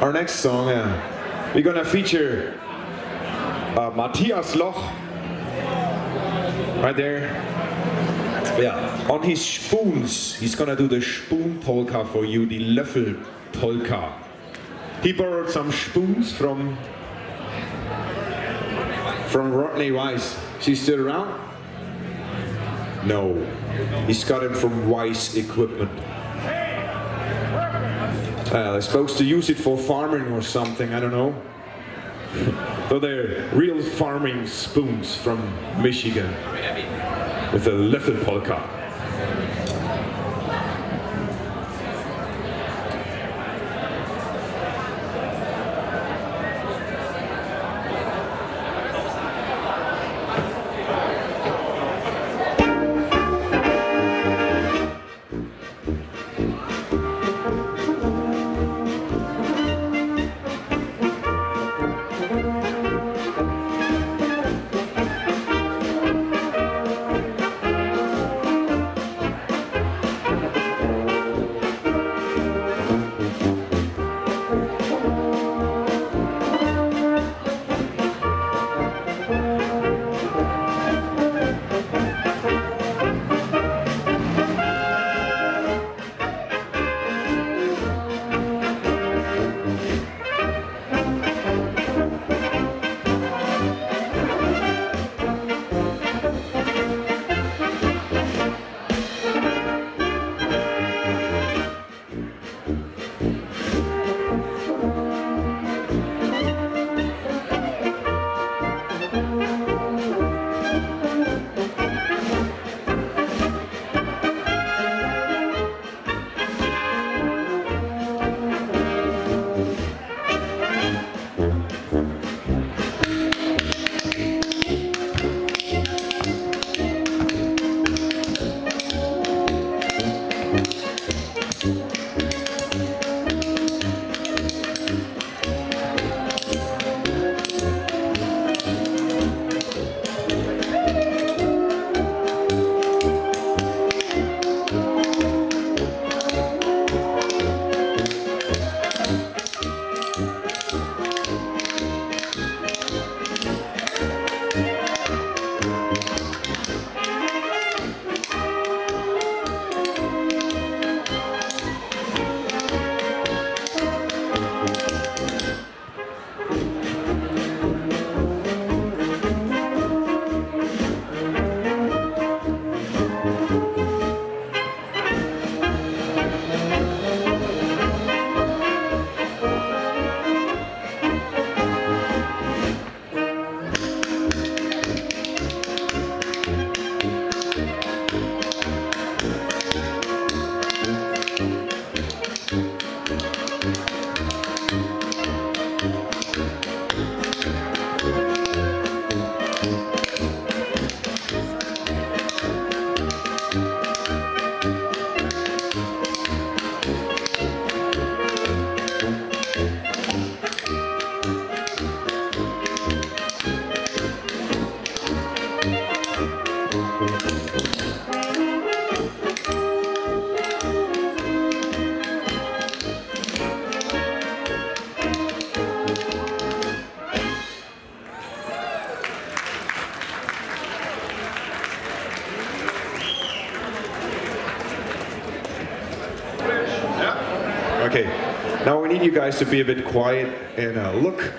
Our next song, we're gonna feature Matthias Loch, right there, on his spoons. He's gonna do the spoon polka for you, the Löffel polka. He borrowed some spoons from Rodney Weiss. She's still around? No, he's got him from Weiss Equipment. They're supposed to use it for farming or something, I don't know. So they're real farming spoons from Michigan with the Löffel polka. Now we need you guys to be a bit quiet and look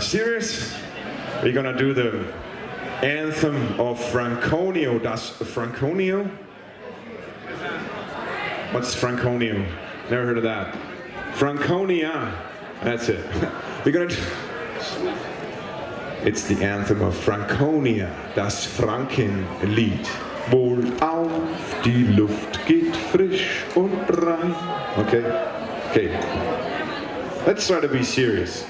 serious. We're gonna do the anthem of Franconia, Das Frankenlied. What's Franconia? Never heard of that. Franconia, that's it. We're gonna do... It's the anthem of Franconia, Das Frankenlied. Wohl auf, die Luft geht frisch und rein. Okay? Okay. Let's try to be serious.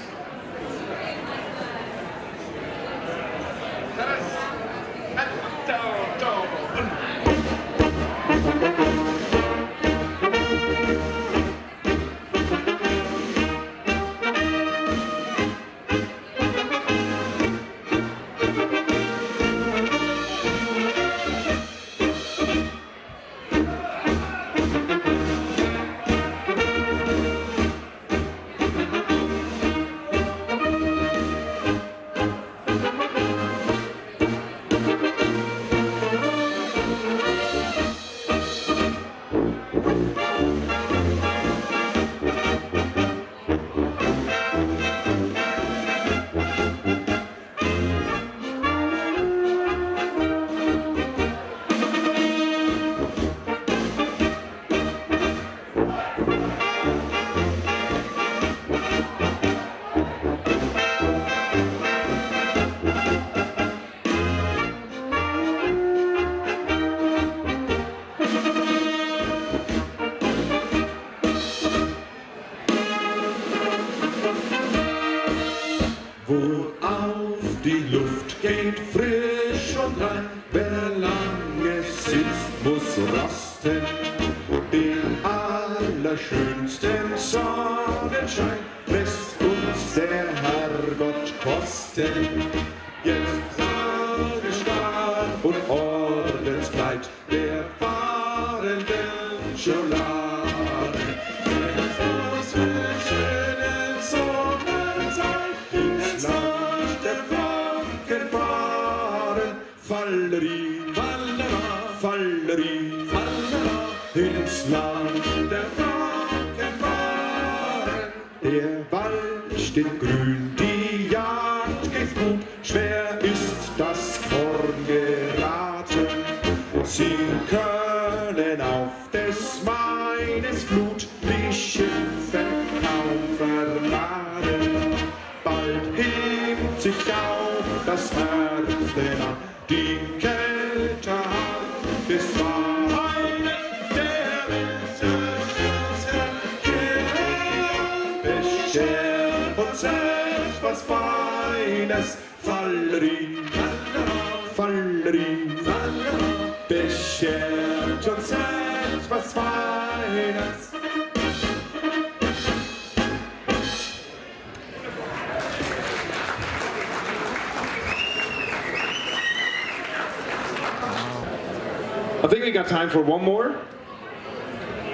I think we got time for one more.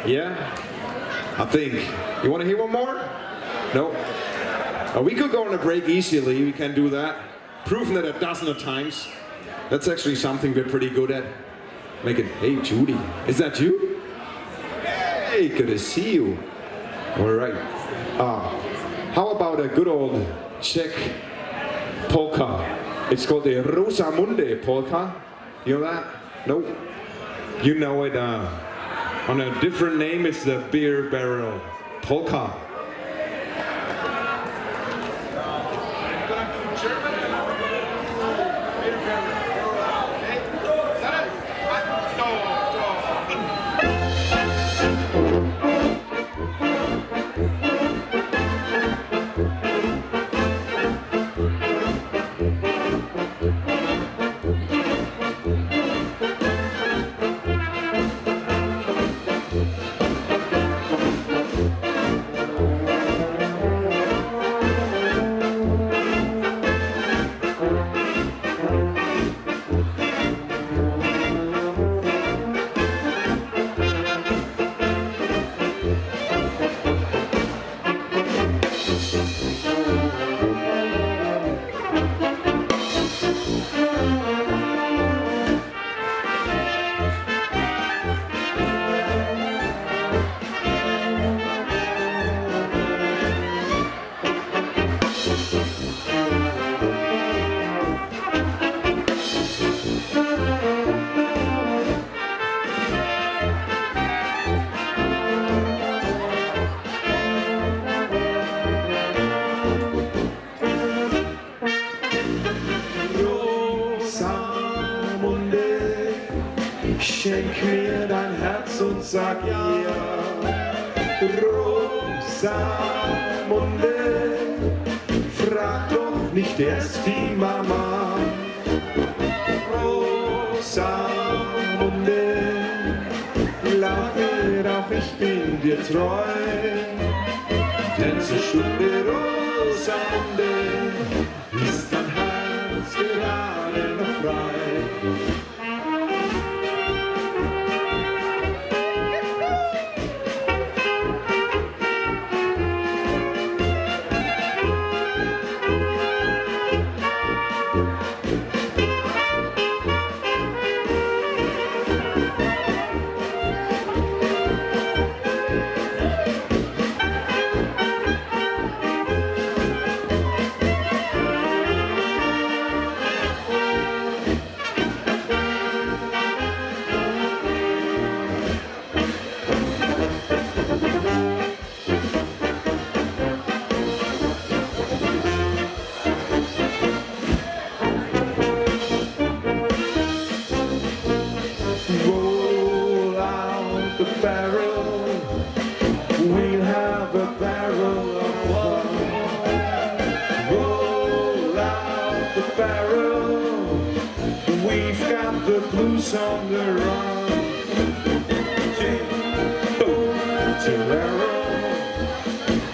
Yeah, I think. You want to hear one more? No. We could go on a break easily. We can do that. Proven that a dozen of times. That's actually something we're pretty good at. Making. Hey, Judy, is that you? Hey, good to see you. All right. How about a good old Czech polka? It's called the Rosa Munde polka. You know that? Nope. You know it on a different name, it's the beer barrel polka. Sag ihr, Rosamunde, frag doch nicht erst die Mama. Rosamunde, lach auch, ich bin dir treu. Denn zur Stunde, Rosamunde, ist dein Herz gerade noch frei. She's on the run.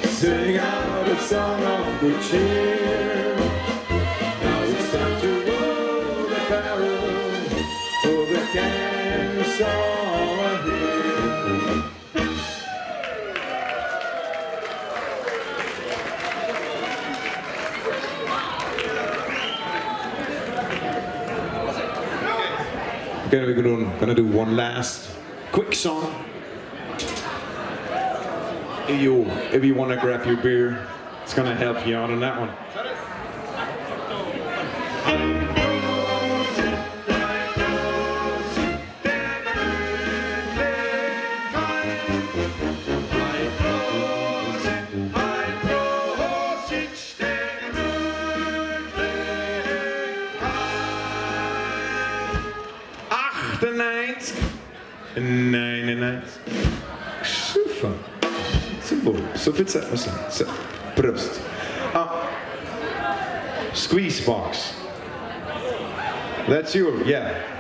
Sing out a song of good cheer. Now it's time to roll the barrel for the cans are here. Okay, we're gonna do one last quick song. If you want to grab your beer, it's going to help you out on that one. Prost. Squeeze box. That's you, yeah.